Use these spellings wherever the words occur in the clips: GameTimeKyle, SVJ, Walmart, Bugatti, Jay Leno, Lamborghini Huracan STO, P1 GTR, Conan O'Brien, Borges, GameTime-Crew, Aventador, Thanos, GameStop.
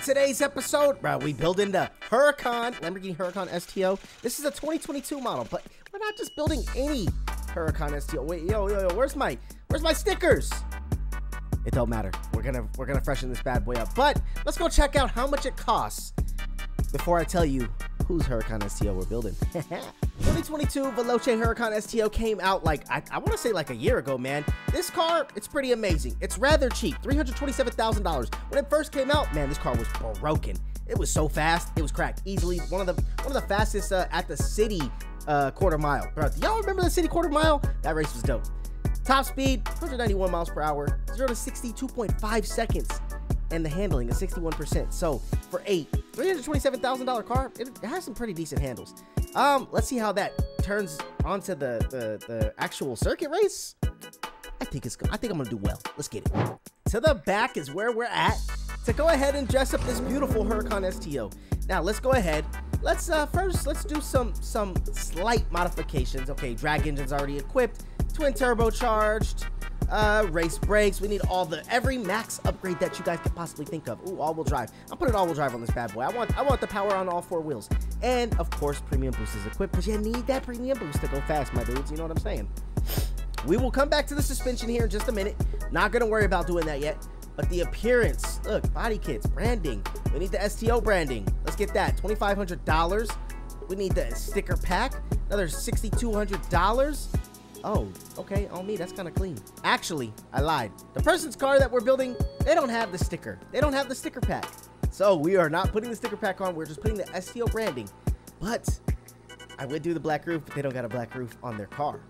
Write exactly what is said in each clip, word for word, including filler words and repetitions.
today's episode, bro, we building the Huracan, Lamborghini Huracan S T O. This is a twenty twenty-two model, but we're not just building any Huracan S T O. Wait, yo, yo, yo, where's my, where's my stickers? It don't matter. We're gonna, we're gonna freshen this bad boy up. But let's go check out how much it costs before I tell you whose Huracan S T O we're building. twenty twenty-two Veloce Huracan S T O came out like, I, I want to say like a year ago, man. This car, it's pretty amazing. It's rather cheap, three hundred twenty-seven thousand dollars. When it first came out, man, this car was broken. It was so fast, it was cracked easily. One of the one of the fastest uh, at the city uh, quarter mile. Bro, y'all remember the city quarter mile? That race was dope. Top speed, one hundred ninety-one miles per hour, zero to sixty, two point five seconds. And the handling is sixty-one percent. So for a three hundred twenty-seven thousand dollar car, it has some pretty decent handles. Um, let's see how that turns onto the, the the actual circuit race. I think it's I think I'm gonna do well. Let's get it. To the back is where we're at to go ahead and dress up this beautiful Huracan S T O. Now let's go ahead. Let's uh, first let's do some some slight modifications. Okay, drag engine's already equipped, twin turbocharged. Uh, race brakes. We need all the every max upgrade that you guys could possibly think of. Ooh, all-wheel drive. I'm putting all-wheel drive on this bad boy. I want I want the power on all four wheels. And of course, premium boost is equipped because you need that premium boost to go fast, my dudes. You know what I'm saying? We will come back to the suspension here in just a minute. Not gonna worry about doing that yet. But the appearance, look, body kits, branding. We need the S T O branding. Let's get that. twenty-five hundred dollars. We need the sticker pack. Another sixty-two hundred dollars. Oh, okay, on me, that's kind of clean. Actually, I lied. The person's car that we're building, they don't have the sticker. They don't have the sticker pack. So we are not putting the sticker pack on. We're just putting the S T O branding. But I would do the black roof, but they don't got a black roof on their car.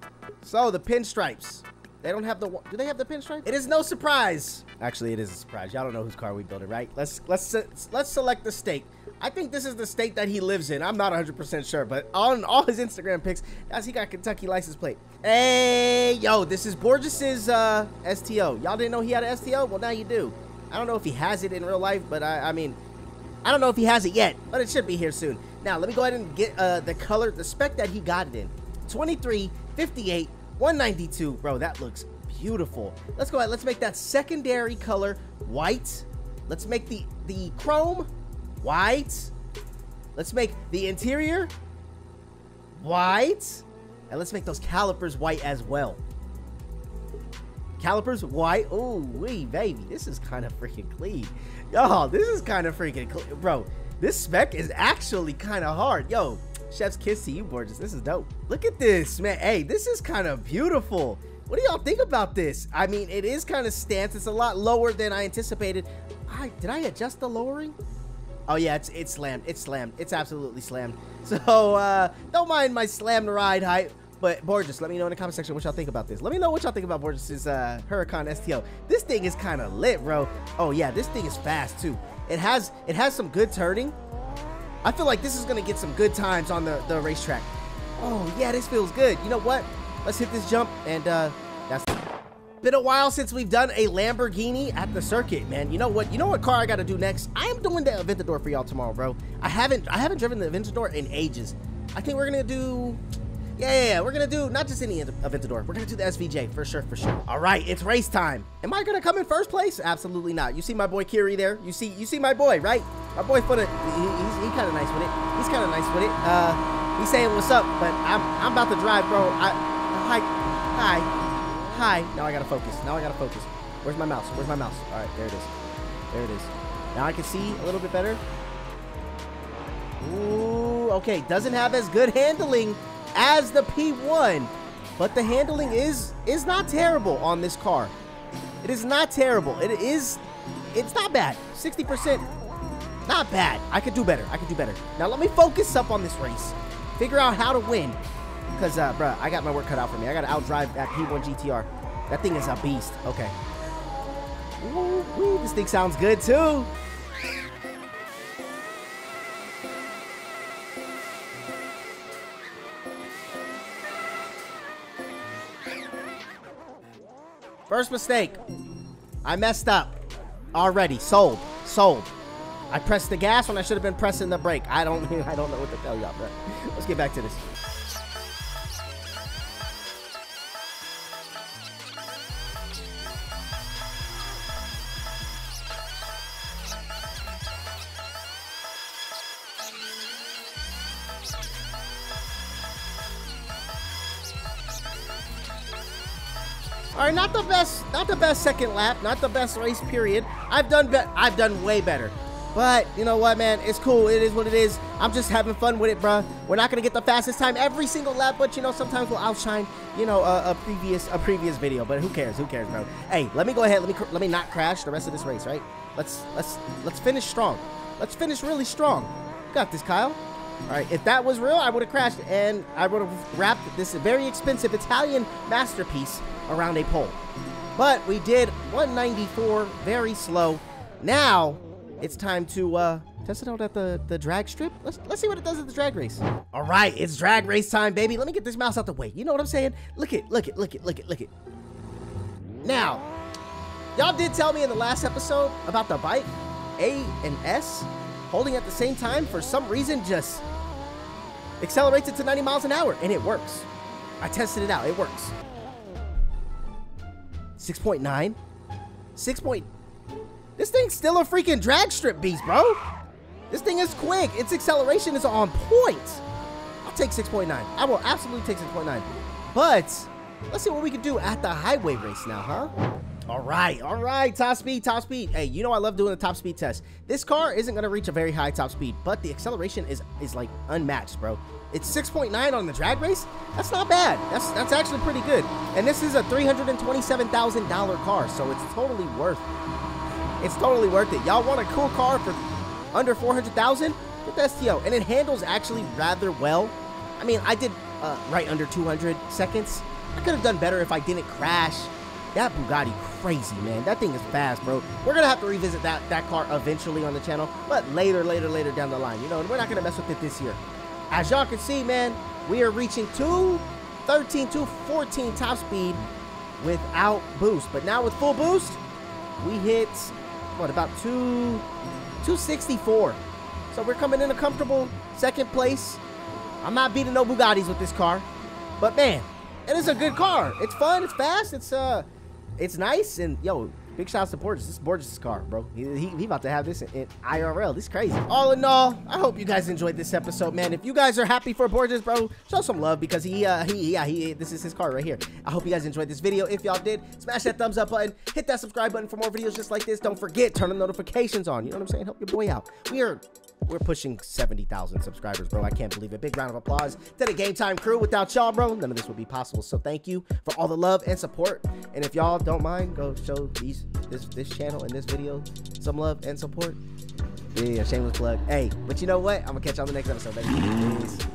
So the pinstripes. They don't have the, do they have the pinstripe? It is no surprise. Actually, it is a surprise. Y'all don't know whose car we building, right? Let's, let's, let's select the state. I think this is the state that he lives in. I'm not one hundred percent sure, but on all his Instagram pics, as he got Kentucky license plate. Hey, yo, this is Borges's uh, S T O. Y'all didn't know he had an S T O? Well, now you do. I don't know if he has it in real life, but I, I mean, I don't know if he has it yet, but it should be here soon. Now, let me go ahead and get uh, the color, the spec that he got it in. twenty-three, fifty-eight, one ninety-two. Bro, that looks beautiful. Let's go ahead. Let's make that secondary color white. Let's make the, the chrome white. Let's make the interior white. And let's make those calipers white as well. Calipers white. Oh, wee, baby. This is kind of freaking clean. Y'all, this is kind of freaking clean. Bro, this spec is actually kind of hard. Yo, chef's kiss to you, Borges. This is dope. Look at this, man. Hey, this is kind of beautiful. What do y'all think about this? I mean, it is kind of stamped. It's a lot lower than I anticipated. I, did I adjust the lowering? Oh yeah, it's it's slammed. It's slammed. It's absolutely slammed. So uh, don't mind my slammed ride height. But Borges, let me know in the comment section what y'all think about this. Let me know what y'all think about Borges's uh, Huracan S T O. This thing is kind of lit, bro. Oh yeah, this thing is fast too. It has it has some good turning. I feel like this is gonna get some good times on the the racetrack. Oh yeah, this feels good. You know what? Let's hit this jump and uh, that's. Been a while since we've done a Lamborghini at the circuit, man. You know what? You know what car I gotta do next? I am doing the Aventador for y'all tomorrow, bro. I haven't, I haven't driven the Aventador in ages. I think we're gonna do, yeah, yeah, yeah. We're gonna do not just any Aventador. We're gonna do the S V J for sure, for sure. All right, it's race time. Am I gonna come in first place? Absolutely not. You see my boy Kiri there? You see, you see my boy, right? My boy for the, he, he's he kind of nice with it. He's kind of nice with it. Uh, he's saying what's up, but I'm, I'm about to drive, bro. I, hi, hi. Hi. Now I gotta focus. Now I gotta focus. Where's my mouse? Where's my mouse? All right, there it is. There it is. Now I can see a little bit better. Ooh, okay. Doesn't have as good handling as the P one, but the handling is is not terrible on this car. It is not terrible. It is. It's not bad. sixty percent. Not bad. I could do better. I could do better. Now let me focus up on this race. Figure out how to win. Because, uh, bruh, I got my work cut out for me. I got to outdrive that P one G T R. That thing is a beast. Okay. Ooh, ooh, this thing sounds good, too. First mistake. I messed up. Already. Sold. Sold. I pressed the gas when I should have been pressing the brake. I don't, I don't know what to tell y'all, bruh. Let's get back to this. All right, not the best, not the best second lap, not the best race period. I've done, be I've done way better. But you know what, man? It's cool. It is what it is. I'm just having fun with it, bro. We're not gonna get the fastest time every single lap, but you know, sometimes we'll outshine, you know, a, a previous a previous video. But who cares? Who cares, bro? Hey, let me go ahead. Let me let me not crash the rest of this race, right? Let's let's let's finish strong. Let's finish really strong. Got this, Kyle. All right, if that was real, I would have crashed, and I would have wrapped this very expensive Italian masterpiece around a pole. But we did one ninety-four, very slow. Now it's time to uh, test it out at the, the drag strip. Let's, let's see what it does at the drag race. All right, it's drag race time, baby. Let me get this mouse out the way. You know what I'm saying? Look it, look it, look it, look it, look it. Now, y'all did tell me in the last episode about the bike, A and S, holding at the same time for some reason just accelerates it to ninety miles an hour, and it works. I tested it out, it works. six point nine, six point nine. This thing's still a freaking drag strip beast, bro. This thing is quick. Its acceleration is on point. I'll take six point nine. I will absolutely take six point nine. But let's see what we can do at the highway race now, huh? All right, all right, top speed, top speed. Hey, you know I love doing the top speed test. This car isn't gonna reach a very high top speed, but the acceleration is, is like unmatched, bro. It's six point nine on the drag race? That's not bad. That's, that's actually pretty good. And this is a three hundred twenty-seven thousand dollar car, so it's totally worth it. It's totally worth it. Y'all want a cool car for under four hundred thousand dollars? Get the S T O. And it handles actually rather well. I mean, I did uh, right under two hundred seconds. I could have done better if I didn't crash. That Bugatti crazy, man. That thing is fast, bro. We're going to have to revisit that, that car eventually on the channel, but later, later, later down the line. You know, and we're not going to mess with it this year. As y'all can see, man, we are reaching two thirteen, two fourteen top speed without boost. But now with full boost, we hit... what, about two sixty-four. So we're coming in a comfortable second place. I'm not beating no Bugattis with this car, but man, it is a good car. It's fun, it's fast, it's uh it's nice. And yo, big shout out to Borges. This is Borges' car, bro. He, he, he about to have this in, in I R L. This is crazy. All in all, I hope you guys enjoyed this episode, man. If you guys are happy for Borges, bro, show some love because he, uh, he, yeah, he, this is his car right here. I hope you guys enjoyed this video. If y'all did, smash that thumbs up button. Hit that subscribe button for more videos just like this. Don't forget, turn the notifications on. You know what I'm saying? Help your boy out. We are... we're pushing seventy thousand subscribers, bro. I can't believe it. Big round of applause to the Game Time crew. Without y'all, bro, none of this would be possible. So thank you for all the love and support. And if y'all don't mind, go show these this this channel and this video some love and support. Yeah, shameless plug. Hey, but you know what? I'm gonna catch y'all in the next episode, baby. Peace.